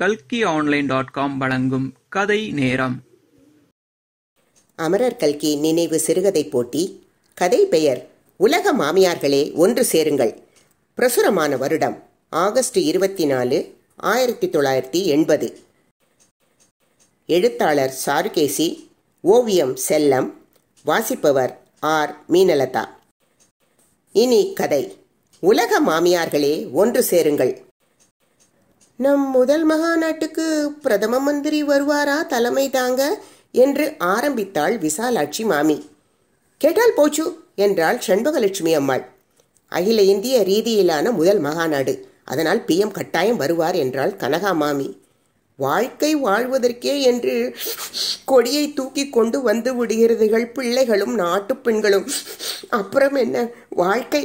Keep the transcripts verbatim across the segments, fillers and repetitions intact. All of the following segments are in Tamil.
கல்கி ஆன்லைன் டாட் காம் வழங்கும் கதை நேரம். அமரர் கல்கி நினைவு சிறுகதை போட்டி. கதை பெயர் உலக மாமியார்களே ஒன்று சேருங்கள். பிரசுரமான வருடம் ஆகஸ்ட் இருபத்தி நாலு ஆயிரத்தி தொள்ளாயிரத்தி எண்பது. எழுத்தாளர் சாருகேசி, ஓவியம் செல்லம், வாசிப்பவர் ஆர். மீனலதா. இனி கதை உலக மாமியார்களே ஒன்று சேருங்கள். நம் முதல் மகாநாட்டுக்கு பிரதம மந்திரி வருவாரா தலைமை தாங்க என்று ஆரம்பித்தாள் விசாலாட்சி மாமி. கேட்டால் போச்சு என்றாள் சண்பகலட்சுமி அம்மாள். அகில இந்திய ரீதியிலான முதல் மகாநாடு, அதனால் பி எம் கட்டாயம் வருவார் என்றாள் கனகா மாமி. வாழ்க்கை வாழ்வதற்கே என்று கொடியை தூக்கி கொண்டு வந்து விடுகிறதுகள் பிள்ளைகளும் நாட்டு பெண்களும். அப்புறம் என்ன, வாழ்க்கை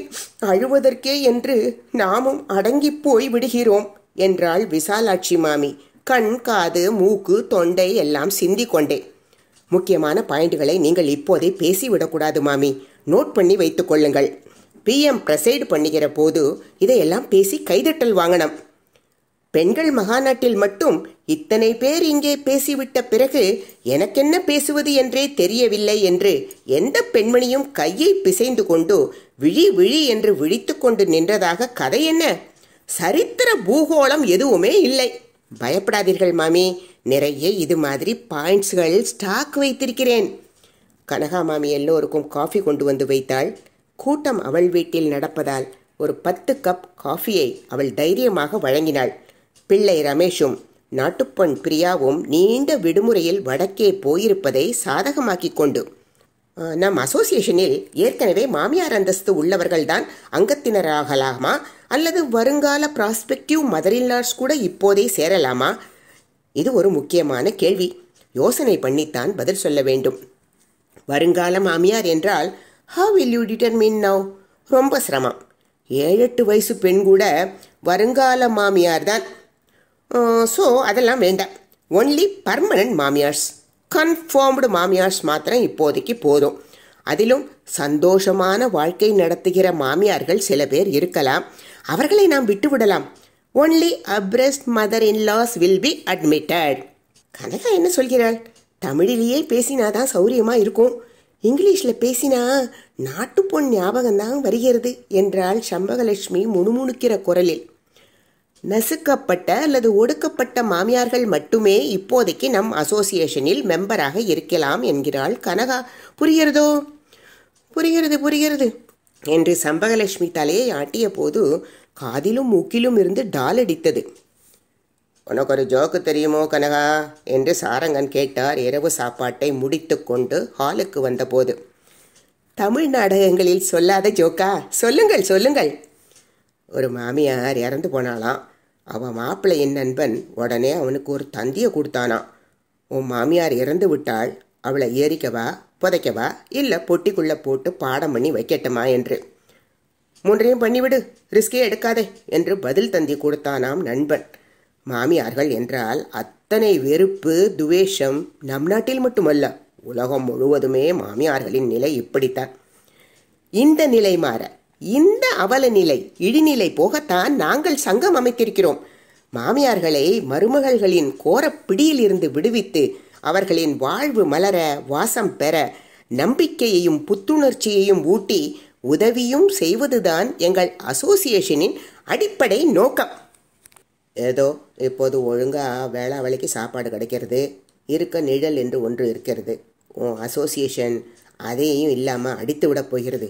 அழுவதற்கே என்று நாமும் அடங்கி போய் விடுகிறோம் என்றாள் விசாலாட்சி மாமி. கண், காது, மூக்கு, தொண்டை எல்லாம் சிந்தி கொண்டே. முக்கியமான பாயிண்ட்களை நீங்கள் இப்போதே பேசிவிடக்கூடாது மாமி, நோட் பண்ணி வைத்துக் கொள்ளுங்கள். பி எம் பிரசைடு பண்ணுகிற போது இதையெல்லாம் பேசி கைதட்டல் வாங்கணும். பெண்கள் மகாநாட்டில் மட்டும் இத்தனை பேர் இங்கே பேசிவிட்ட பிறகு எனக்கென்ன பேசுவது என்றே தெரியவில்லை என்று எந்த பெண்மணியும் கையை பிசைந்து கொண்டு விழி விழி என்று விழித்து கொண்டு நின்றதாக கதை என்ன? சரித்திர பூகோளம் எதுவுமே இல்லை. பயப்படாதீர்கள் மாமி, நிறைய இது மாதிரி பாயிண்ட்ஸ்கள் ஸ்டாக் வைத்திருக்கிறேன். கனகா மாமி எல்லோருக்கும் காஃபி கொண்டு வந்து வைத்தாள். கூட்டம் அவள் வீட்டில் நடப்பதால் ஒரு பத்து கப் காஃபியை அவள் தைரியமாக வழங்கினாள். பிள்ளை ரமேஷும் நாட்டுப்பெண் பிரியாவும் நீண்ட விடுமுறையில் வடக்கே போயிருப்பதை சாதகமாக்கி கொண்டு, நம் அசோசியேஷனில் ஏற்கனவே மாமியார் அந்தஸ்து உள்ளவர்கள்தான் அங்கத்தினராகலாமா அல்லது வருங்கால ப்ராஸ்பெக்டிவ் மதரின்லாஸ் கூட இப்போதே சேரலாமா? இது ஒரு முக்கியமான கேள்வி. யோசனை பண்ணித்தான் பதில் சொல்ல வேண்டும். வருங்கால மாமியார் என்றால் how will you determine now? ரொம்ப சிரமம். ஏழெட்டு வயசு பெண் கூட வருங்கால மாமியார் தான். ஸோ அதெல்லாம் வேண்டாம். ஒன்லி பர்மனன்ட் மாமியார்ஸ், கன்ஃபார்ம்டு மாமியார்ஸ் மாத்திரம் இப்போதைக்கு போதும். அதிலும் சந்தோஷமான வாழ்க்கை நடத்துகிற மாமியார்கள் சில பேர் இருக்கலாம், அவர்களை நாம் விட்டுவிடலாம். Only abreast mother in laws will be admitted. Kanaka என்ன சொல்கிறாள்? தமிழிலேயே பேசினாதான் சௌரியமாக இருக்கும், இங்கிலீஷில் பேசினா நாட்டுப்பொன் ஞாபகம்தான் வருகிறது என்றாள் சண்பகலட்சுமி முணுமுணுக்கிற குரலில். நசுக்கப்பட்ட அல்லது ஒடுக்கப்பட்ட மாமியார்கள் மட்டுமே இப்போதைக்கு நம் அசோசியேஷனில் மெம்பராக இருக்கலாம் என்கிறாள் கனகா. புரிகிறதோ? புரிகிறது புரிகிறது என்று சண்பகலட்சுமி தலையை ஆட்டிய போது காதிலும் மூக்கிலும் இருந்து டாலடித்தது. உனக்கு ஒரு ஜோக்கு தெரியுமோ கனகா என்று சாரங்கன் கேட்டார் இரவு சாப்பாட்டை முடித்து கொண்டு ஹாலுக்கு வந்தபோது. தமிழ் நாடகங்களில் சொல்லாத ஜோக்கா? சொல்லுங்கள் சொல்லுங்கள். ஒரு மாமியார் இறந்து போனாலாம். அவன் மாப்பிள்ளையின் நண்பன் உடனே அவனுக்கு ஒரு தந்தியை கொடுத்தானான். உன் மாமியார் இறந்து விட்டால் அவளை ஏறிக்கவா புதைக்கவா இல்லை பொட்டிக்குள்ளே போட்டு பாடம் பண்ணி வைக்கட்டுமா என்று. மூன்றையும் பண்ணிவிடு, ரிஸ்கே எடுக்காதே என்று பதில் தந்தி கொடுத்தானாம் நண்பன். மாமியார்கள் என்றால் அத்தனை வெறுப்பு துவேஷம். நம் நாட்டில் மட்டுமல்ல, உலகம் முழுவதுமே மாமியார்களின் நிலை இப்படித்தான். இந்த நிலை மாற, இந்த அவல நிலை இழிநிலை போகத்தான் நாங்கள் சங்கம் அமைத்திருக்கிறோம். மாமியார்களை மருமகள்களின் கோரப்பிடியில் இருந்து விடுவித்து அவர்களின் வாழ்வு மலர வாசம் பெற நம்பிக்கையையும் புத்துணர்ச்சியையும் ஊட்டி உதவியும் செய்வதுதான் எங்கள் அசோசியேஷனின் அடிப்படை நோக்கம். ஏதோ இப்போது ஒழுங்காக வேளா வேலைக்கு சாப்பாடு கிடைக்கிறது, இருக்க நிழல் என்று ஒன்று இருக்கிறது. உன் அசோசியேஷன் அதையும் இல்லாமல் அடித்து விட போகிறது.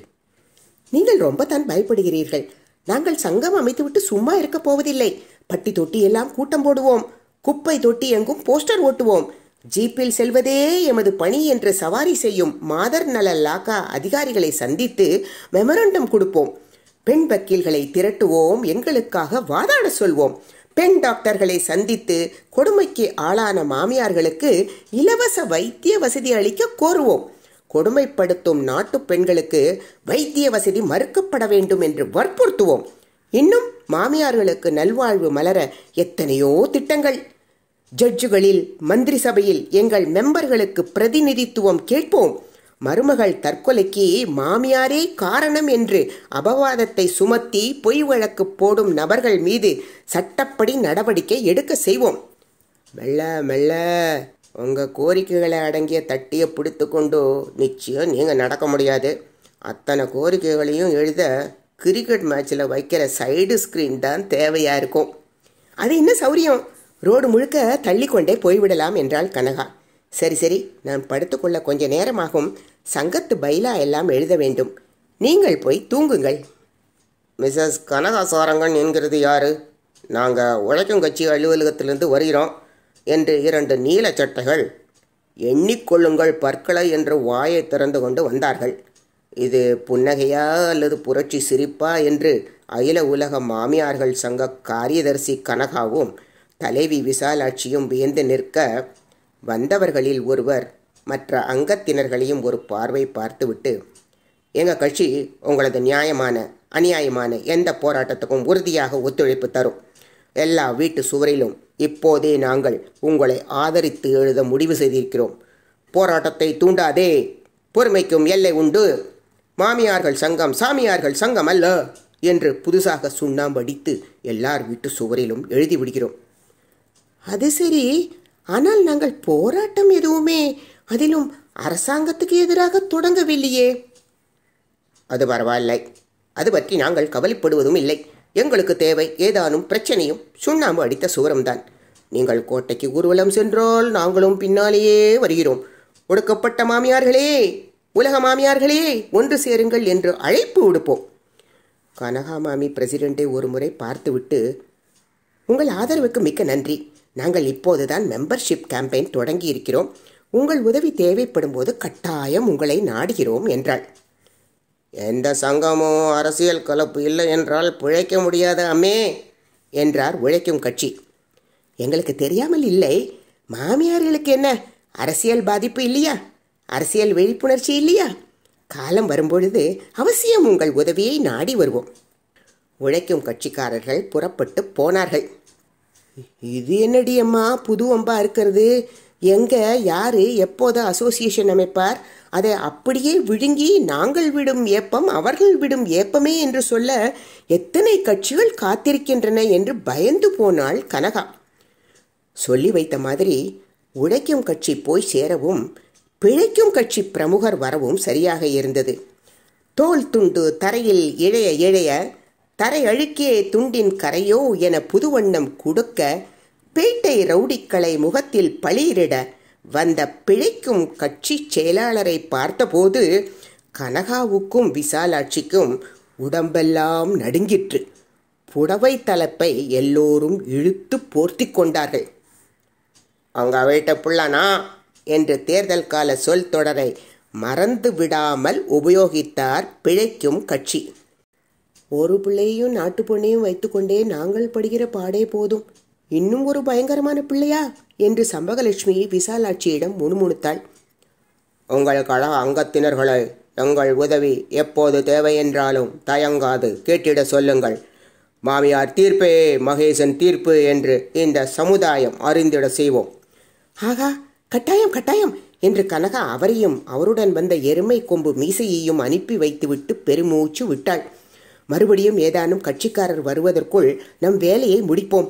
நீங்கள் ரொம்ப தான் பயப்படுகிறீர்கள். நாங்கள் சங்கம் அமைத்துவிட்டு சும்மா இருக்க போவதில்லை. பட்டி தொட்டி எல்லாம் கூட்டம் போடுவோம், குப்பை தொட்டி எங்கும் போஸ்டர் ஓட்டுவோம், ஜீப்பில் செல்வதே எமது பணி என்று சவாரி செய்யும் மாதர் நல லாக்கா அதிகாரிகளை சந்தித்து மெமரண்டம் கொடுப்போம், பெண் வக்கீல்களை திரட்டுவோம், எங்களுக்காக வாதாட சொல்வோம், பெண் டாக்டர்களை சந்தித்து கொடுமைக்கு ஆளான மாமியார்களுக்கு இலவச வைத்திய வசதி அளிக்க கோருவோம், கொடுமைப்படுத்தும் நாட்டு பெண்களுக்கு வைத்திய வசதி மறுக்கப்பட வேண்டும் என்று வற்புறுத்துவோம். இன்னும் மாமியார்களுக்கு நல்வாழ்வு மலர எத்தனையோ திட்டங்கள். ஜட்ஜுகளில் மந்திரி சபையில் எங்கள் மெம்பர்களுக்கு பிரதிநிதித்துவம் கேட்போம். மருமகள் தற்கொலைக்கு மாமியாரே காரணம் என்று அபவாதத்தை சுமத்தி பொய் வழக்கு போடும் நபர்கள் மீது சட்டப்படி நடவடிக்கை எடுக்க செய்வோம். மெல்ல மெல்ல உங்கள் கோரிக்கைகளை அடங்கிய தட்டியை பிடித்து கொண்டு நிச்சயம் நீங்கள் நடக்க முடியாது. அத்தனை கோரிக்கைகளையும் எழுத கிரிக்கெட் மேட்ச்சில் வைக்கிற சைடு ஸ்க்ரீன் தான் தேவையாக இருக்கும். அது என்ன சௌரியம், ரோடு முழுக்க தள்ளிக்கொண்டே போய்விடலாம் என்றாள் கனகா. சரி சரி, நான் படுத்துக்கொள்ள கொஞ்ச நேரமாகும். சங்கத்து பைலா எல்லாம் எழுத வேண்டும். நீங்கள் போய் தூங்குங்கள். மிஸ்ஸஸ் கனகா சாரங்கன் என்கிறது யாரு? நாங்கள் உழைக்கும் கட்சி அலுவலகத்திலிருந்து வருகிறோம் என்று இரண்டு நீல சட்டைகள் எண்ணிக்கொள்ளுங்கள் பற்களை என்று வாயை திறந்து கொண்டு வந்தார்கள். இது புன்னகையா அல்லது புரட்சி சிரிப்பா என்று அகில உலக மாமியார்கள் சங்க காரியதர்சி கனகாவும் தலைவி விசாலாட்சியும் வியந்து நிற்க, வந்தவர்களில் ஒருவர் மற்ற அங்கத்தினர்களையும் ஒரு பார்வை பார்த்துவிட்டு, எங்கள் கட்சி உங்களது நியாயமான அநியாயமான எந்த போராட்டத்துக்கும் உறுதியாக ஒத்துழைப்பு தரும். எல்லா வீட்டு சுவரிலும் இப்போதே நாங்கள் உங்களை ஆதரித்து எழுத முடிவு செய்திருக்கிறோம். போராட்டத்தை தூண்டாதே, பொறுமைக்கும் எல்லை உண்டு. மாமியார்கள் சங்கம் சாமியார்கள் சங்கம் அல்ல என்று புதுசாக சுண்ணாம்படித்து எல்லார் வீட்டு சுவரிலும் எழுதிவிடுகிறோம். அது சரி, ஆனால் நாங்கள் போராட்டம் எதுவுமே அதிலும் அரசாங்கத்துக்கு எதிராக தொடங்கவில்லையே. அது பரவாயில்லை, அது பற்றி நாங்கள் கவலைப்படுவதும் இல்லை. எங்களுக்கு தேவை ஏதானும் பிரச்சனையும் சுண்ணாம்பு அடித்த சுவரம்தான். நீங்கள் கோட்டைக்கு ஊர்வலம் சென்றால் நாங்களும் பின்னாலேயே வருகிறோம். ஒடுக்கப்பட்ட மாமியார்களே, உலக மாமியார்களே, ஒன்று சேருங்கள் என்று அழைப்பு விடுப்போம். கனகா மாமி பிரசிடெண்டை ஒரு முறை பார்த்துவிட்டு, உங்கள் ஆதரவுக்கு மிக்க நன்றி. நாங்கள் இப்போதுதான் மெம்பர்ஷிப் கேம்பெயின் தொடங்கி இருக்கிறோம். உங்கள் உதவி தேவைப்படும் போது கட்டாயம் உங்களை நாடுகிறோம் என்றாள். எந்த சங்கமோ அரசியல் கலப்பு இல்லை என்றால் பிழைக்க முடியாத அம்மே என்றார் உழைக்கும் கட்சி. எங்களுக்கு தெரியாமல் இல்லை. மாமியார்களுக்கு என்ன அரசியல் பாதிப்பு இல்லையா? அரசியல் விழிப்புணர்ச்சி இல்லையா? காலம் வரும்பொழுது அவசியம் உங்கள் உதவியை நாடி வருவோம். உழைக்கும் கட்சிக்காரர்கள் புறப்பட்டு போனார்கள். இது என்னடி அம்மா புது அம்பா இருக்கிறது? எங்கே யார் எப்போது அசோசியேஷன் அமைப்பார்? அதை அப்படியே விழுங்கி நாங்கள் விடும் ஏப்பம் அவர்கள் விடும் ஏப்பமே என்று சொல்ல எத்தனை கட்சிகள் காத்திருக்கின்றன என்று பயந்து போனாள் கனகா. சொல்லி வைத்த மாதிரி உழைக்கும் கட்சி போய் சேரவும் பிழைக்கும் கட்சி பிரமுகர் வரவும் சரியாக இருந்தது. தோல் துண்டு தரையில் இழைய இழைய தரை அழுக்கே துண்டின் கரையோ என புதுவண்ணம் கொடுக்க, பேட்டை ரவுடிக்களை முகத்தில் பளிரிட வந்த பிழைக்கும் கட்சி செயலாளரை பார்த்தபோது கனகாவுக்கும் விசாலாட்சிக்கும் உடம்பெல்லாம் நடுங்கிற்று. புடவை தலைப்பை எல்லோரும் இழுத்து போர்த்தி கொண்டார்கள். அவங்க வீட்டை புள்ளனா என்று தேர்தல் கால சொல் தொடரை மறந்து விடாமல் உபயோகித்தார் பிழைக்கும் கட்சி. ஒரு பிள்ளையும் நாட்டு பொண்ணையும் வைத்துக்கொண்டே நாங்கள் படுகிற பாடே போதும், இன்னும் ஒரு பயங்கரமான பிள்ளையா என்று சம்பகலட்சுமி விசாலாட்சியிடம் முணுமுணுத்தாள். உங்கள் கழக அங்கத்தினர்களை எங்கள் உதவி எப்போது தேவை என்றாலும் தயங்காது கேட்டிட சொல்லுங்கள். மாமியார் தீர்ப்பே மகேசன் தீர்ப்பு என்று இந்த சமுதாயம் அறிந்திட செய்வோம். ஆகா, கட்டாயம் கட்டாயம் என்று கனகா அவரையும் அவருடன் வந்த எருமை கொம்பு மீசையையும் அனுப்பி வைத்துவிட்டு பெருமூச்சு விட்டாள். மறுபடியும் ஏதானும் கட்சிக்காரர் வருவதற்குள் நம் வேலையை முடிப்போம்.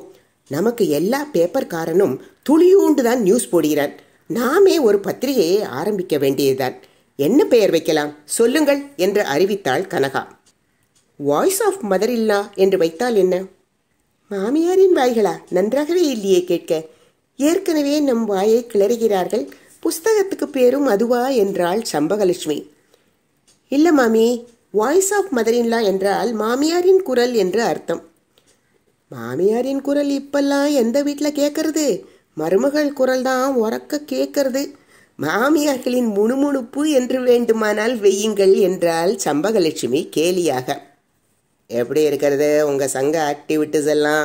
நமக்கு எல்லா பேப்பர்காரனும் துளியூண்டு தான் நியூஸ் போடுகிறான். நாமே ஒரு பத்திரிகையை ஆரம்பிக்க வேண்டியதுதான். என்ன பெயர் வைக்கலாம் சொல்லுங்கள் என்று அறிவித்தாள் கனகா. வாய்ஸ் ஆஃப் மதர் இல்லா என்று வைத்தால் என்ன? மாமியாரின் வாய்களா? நன்றாகவே இல்லையே கேட்க. ஏற்கனவே நம் வாயை கிளறுகிறார்கள். புஸ்தகத்துக்கு பேரும் அதுவா என்றாள் சம்பகலட்சுமி. இல்லை மாமி, வாய்ஸ் ஆஃப் மதர் இல்லா என்றால் மாமியாரின் குரல் என்று அர்த்தம். மாமியாரின் குரல் இப்பெல்லாம் எந்த வீட்டில் கேட்கறது? மருமகள் குரல் தான் உறக்க கேட்கறது. மாமியார்களின் முணுமுணுப்பு என்று வேண்டுமானால் வெய்யுங்கள் என்றால் சம்பகலட்சுமி கேலியாக. எப்படி இருக்கிறது உங்கள் சங்க ஆக்டிவிட்டிஸ் எல்லாம்?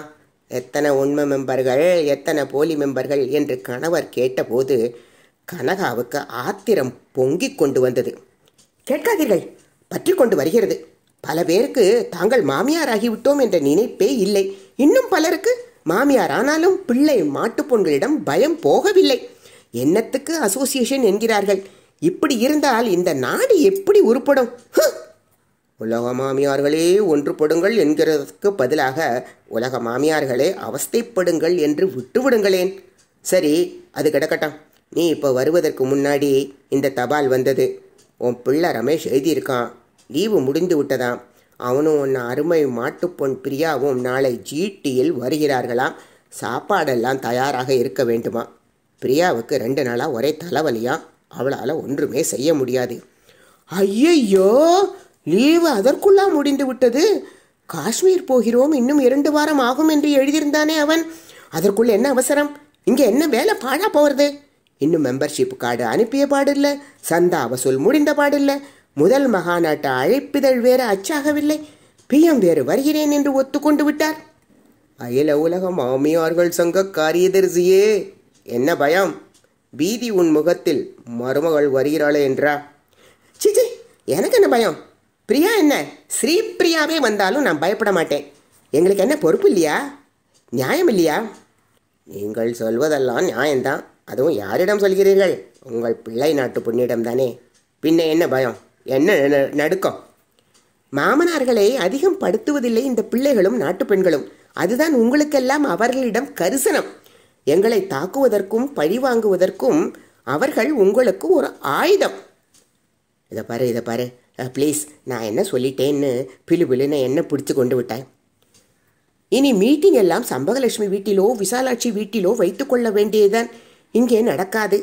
எத்தனை உண்மை மெம்பர்கள், எத்தனை போலி மெம்பர்கள் என்று கணவர் கேட்டபோது கனகாவுக்கு ஆத்திரம் பொங்கி கொண்டு வந்தது. கேட்காதீர்கள், பற்றி கொண்டு வருகிறது. பல பேருக்கு தாங்கள் மாமியாராகிவிட்டோம் என்ற நினைப்பே இல்லை. இன்னும் பலருக்கு மாமியார் ஆனாலும் பிள்ளை மாட்டுப்பொண்களிடம் பயம் போகவில்லை. என்னத்துக்கு அசோசியேஷன் என்கிறார்கள்? இப்படி இருந்தால் இந்த நாடு எப்படி உருப்படும்? உலக மாமியார்களே ஒன்றுபடுங்கள் என்கிறதுக்கு பதிலாக உலக மாமியார்களே அவஸ்தைப்படுங்கள் என்று விட்டுவிடுங்களேன். சரி, அது கிடக்கட்டும். நீ இப்போ வருவதற்கு முன்னாடி இந்த தபால் வந்தது. உன் பிள்ளை ரமேஷ் எழுதியிருக்கான், லீவு முடிந்து விட்டதாம். அவனும் உன் அருமை மாட்டுப்பொன் பிரியாவும் நாளை ஜிடியில் வருகிறார்களாம். சாப்பாடெல்லாம் தயாராக இருக்க வேண்டுமா. பிரியாவுக்கு ரெண்டு நாளாக ஒரே தலைவலியாம். அவளால் ஒன்றுமே செய்ய முடியாது. ஐயையோ, லீவு அதற்குள்ளா முடிந்து விட்டது. காஷ்மீர் போகிறோம், இன்னும் இரண்டு வாரம் ஆகும் என்று எழுதியிருந்தானே அவன். அதற்குள்ள என்ன அவசரம்? இங்கே என்ன வேலை பாழா போகிறது? இன்னும் மெம்பர்ஷிப் கார்டு அனுப்பிய பாடில்லை, சந்தா வசூல் முடிந்த பாடில்லை, முதல் மகாநாட்டு அழைப்பிதழ் வேறு அச்சாகவில்லை, பிஎம் வேறு வருகிறேன் என்று ஒத்துக்கொண்டு விட்டார். அயல உலக மாமியார்கள் சங்க காரியதரிசியே, என்ன பயம்? பீதி உன் முகத்தில். மருமகள் வருகிறாளே என்றா? சிச்சி, எனக்கு என்ன பயம்? பிரியா என்ன ஸ்ரீபிரியாவே வந்தாலும் நான் பயப்பட மாட்டேன். எங்களுக்கு என்ன பொறுப்பு இல்லையா? நியாயம் இல்லையா? நீங்கள் சொல்வதெல்லாம் நியாயம்தான். அதுவும் யாரிடம் சொல்கிறீர்கள்? உங்கள் பிள்ளை நாட்டு பொண்ணிடம் தானே. பின்ன என்ன பயம், என்ன நடுக்கம்? மாமனார்களை அதிகம் படுத்துவதில்லை இந்த பிள்ளைகளும் நாட்டு பெண்களும். அதுதான் உங்களுக்கெல்லாம் அவர்களிடம் கரிசனம். எங்களை தாக்குவதற்கும் பழி வாங்குவதற்கும் அவர்கள் உங்களுக்கு ஒரு ஆயுதம். இதை பாரு, இதை பாரு, ப்ளீஸ். நான் என்ன சொல்லிட்டேன்னு பிலுபிலுன்னு என்ன பிடிச்சி கொண்டு விட்டேன். இனி மீட்டிங் எல்லாம் சம்பகலட்சுமி வீட்டிலோ விசாலாட்சி வீட்டிலோ வைத்துக்கொள்ள வேண்டியதுதான். இங்கே நடக்காது.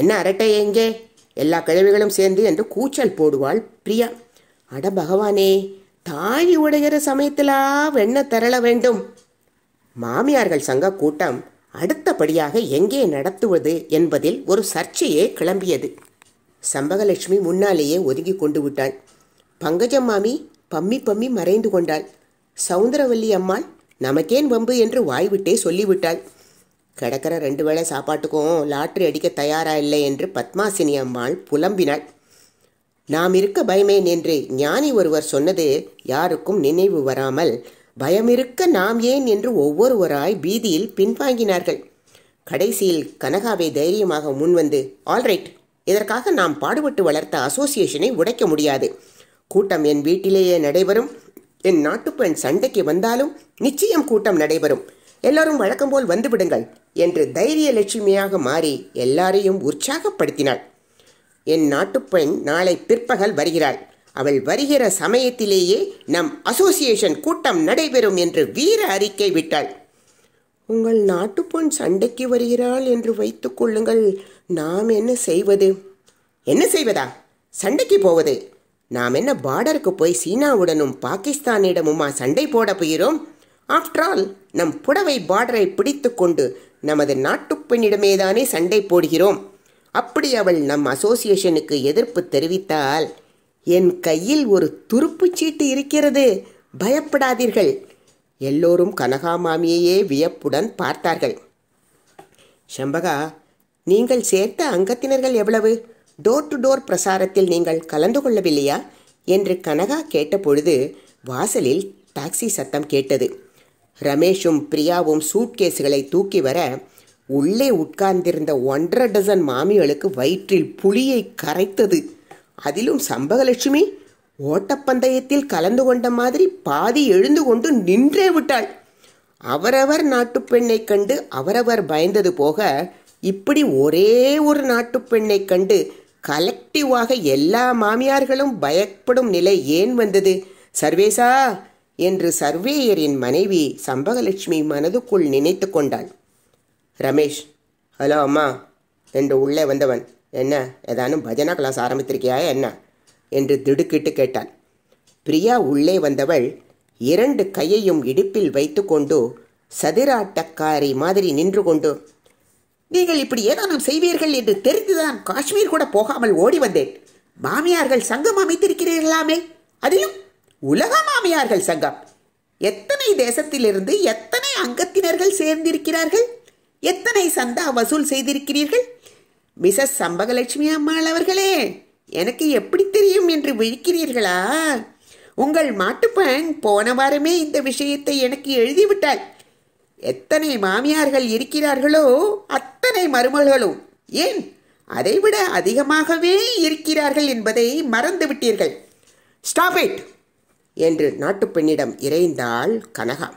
என்ன அரட்டை எங்கே? எல்லா கிழவிகளும் சேர்ந்து என்று கூச்சல் போடுவாள் பிரியா. அட பகவானே, தாழி உடைகிற சமயத்திலா வெண்ண தரள வேண்டும்? மாமியார்கள் சங்க கூட்டம் அடுத்தபடியாக எங்கே நடத்துவது என்பதில் ஒரு சர்ச்சையே கிளம்பியது. சம்பகலட்சுமி முன்னாலேயே ஒதுங்கி கொண்டு விட்டாள். பங்கஜம் மாமி பம்மி பம்மி மறைந்து கொண்டாள். சவுந்தரவல்லி அம்மாள் நமக்கேன் வம்பு என்று வாய்விட்டே சொல்லிவிட்டாள். கிடக்கிற ரெண்டு வேளை சாப்பாட்டுக்கும் லாட்ரி அடிக்க தயாரா இல்லை என்று பத்மாசினி அம்மாள் புலம்பினாள். நாம் இருக்க பயமேன் என்று ஞானி ஒருவர் சொன்னது யாருக்கும் நினைவு வராமல் பயமிருக்க நாம் ஏன் என்று ஒவ்வொருவராய் பீதியில் பின்வாங்கினார்கள். கடைசியில் கனகாவை தைரியமாக முன்வந்து, ஆல்ரைட், இதற்காக நாம் பாடுபட்டு வளர்த்த அசோசியேஷனை உடைக்க முடியாது. கூட்டம் என் வீட்டிலேயே நடைபெறும். என் நாட்டுப்பெண் சண்டைக்கு வந்தாலும் நிச்சயம் கூட்டம் நடைபெறும். எல்லாரும் வழக்கம் போல் வந்துவிடுங்கள் என்று தைரிய லட்சுமியாக மாறி எல்லாரையும் உற்சாகப்படுத்தினாள். என் நாட்டுப்பெண் நாளை பிற்பகல் வருகிறாள். அவள் வருகிற சமயத்திலேயே நம் அசோசியேஷன் கூட்டம் நடைபெறும் என்று வீர அறிக்கை விட்டாள். உங்கள் நாட்டுப்பெண் சண்டைக்கு வருகிறாள் என்று வைத்துக் கொள்ளுங்கள். நாம் என்ன செய்வது? என்ன செய்வதா? சண்டைக்கு போவது? நாம் என்ன பார்டருக்கு போய் சீனாவுடனும் பாகிஸ்தானிடமுமா சண்டை போட போகிறோம்? ஆஃப்டர் ஆல் நம் புடவை பார்டரை பிடித்து கொண்டு நமது நாட்டுப்பெண்ணிடமேதானே சண்டை போடுகிறோம். அப்படி அவள் நம் அசோசியேஷனுக்கு எதிர்ப்பு தெரிவித்தால் என் கையில் ஒரு துருப்புச்சீட்டு இருக்கிறது, பயப்படாதீர்கள். எல்லோரும் கனகாமாமியையே வியப்புடன் பார்த்தார்கள். சம்பகா, நீங்கள் சேர்த்த அங்கத்தினர்கள் எவ்வளவு? டோர் டு டோர் பிரசாரத்தில் நீங்கள் கலந்து கொள்ளவில்லையா என்று கனகா கேட்டபொழுது வாசலில் டாக்ஸி சத்தம் கேட்டது. ரமேஷும் பிரியாவும் சூட்கேஸுகளை தூக்கி வர உள்ளே உட்கார்ந்திருந்த ஒன்றரை டசன் மாமிகளுக்கு வயிற்றில் புளியை கரைத்தது. அதிலும் சம்பகலட்சுமி ஓட்டப்பந்தயத்தில் கலந்து கொண்ட மாதிரி பாதி எழுந்து கொண்டு நின்றே விட்டாள். அவரவர் நாட்டு பெண்ணை கண்டு அவரவர் பயந்தது போக, இப்படி ஒரே ஒரு நாட்டு பெண்ணை கண்டு கலெக்டிவாக எல்லா மாமியார்களும் பயப்படும் நிலை ஏன் வந்தது? சர்வேசா என்று சர்வேயரின் மனைவி சம்பகலட்சுமி மனதுக்குள் நினைத்து கொண்டாள். ரமேஷ், ஹலோ அம்மா என்று உள்ளே வந்தவன், என்ன ஏதானும் பஜனா கிளாஸ் ஆரம்பித்திருக்கியா என்ன என்று திடுக்கிட்டு கேட்டான். பிரியா உள்ளே வந்தவள் இரண்டு கையையும் இடுப்பில் வைத்து கொண்டு சதிராட்டக்காரி மாதிரி நின்று கொண்டு, நீங்கள் இப்படி ஏதானும் செய்வீர்கள் என்று தெரிந்துதான் காஷ்மீர் கூட போகாமல் ஓடி வந்தேன். மாமியார்கள் சங்கம் அமைத்திருக்கிறீர்களாமே, அதிலும் உலக மாமியார்கள் சங்கம். எத்தனை தேசத்திலிருந்து எத்தனை அங்கத்தினர்கள் சேர்ந்திருக்கிறார்கள், எத்தனை சந்தா வசூல் செய்திருக்கிறீர்கள். மிசஸ் சம்பகலட்சுமி அம்மாள் அவர்களே, எனக்கு எப்படி தெரியும் என்று விழிக்கிறீர்களா? உங்கள் மாட்டுப்பெண் போன வாரமே இந்த விஷயத்தை எனக்கு எழுதிவிட்டாள். எத்தனை மாமியார்கள் இருக்கிறார்களோ அத்தனை மருமகளும் ஏன் அதைவிட அதிகமாகவே இருக்கிறார்கள் என்பதை மறந்துவிட்டீர்கள். ஸ்டாப் இட் என்று நாட்டுப்பெண்ணிடம் இறைந்தாள் கனகா.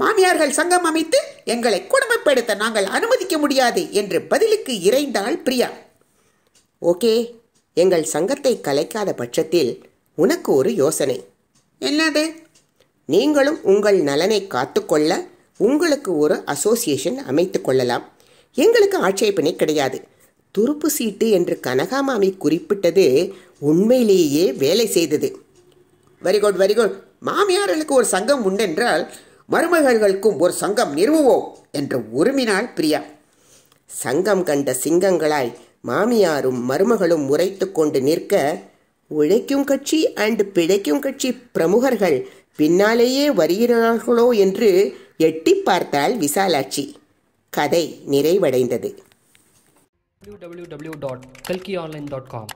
மாமியார்கள் சங்கம் அமைத்து எங்களை குடும்பப்படுத்த நாங்கள் அனுமதிக்க முடியாது என்று பதிலுக்கு இறைந்தாள் பிரியா. ஓகே, எங்கள் சங்கத்தை கலைக்காத பட்சத்தில் உனக்கு ஒரு யோசனை. என்னது? நீங்களும் உங்கள் நலனை காத்துக்கொள்ள உங்களுக்கு ஒரு அசோசியேஷன் அமைத்து கொள்ளலாம். எங்களுக்கு ஆட்சேபனை கிடையாது. துருப்பு சீட்டு என்று கனகாமாமி குறிப்பிட்டது உண்மையிலேயே வேலை செய்தது. Very good very good. மாமியார்களுக்கு ஒரு சங்கம் உண்டென்றால் மருமகள்களுக்கும் ஒரு சங்கம் நிறுவுவோம் என்று உருமினாள் பிரியா. சங்கம் கண்ட சிங்கங்களாய் மாமியாரும் மருமகளும் உரைத்து கொண்டு நிற்க, உழைக்கும் கட்சி அண்டு பிழைக்கும் கட்சி பிரமுகர்கள் பின்னாலேயே வருகிறார்களோ என்று எட்டி பார்த்தாள் விசாலாட்சி. கதை நிறைவடைந்தது. டபிள்யூ டபிள்யூ டபிள்யூ டாட் கல்கி ஆன்லைன் டாட் காம்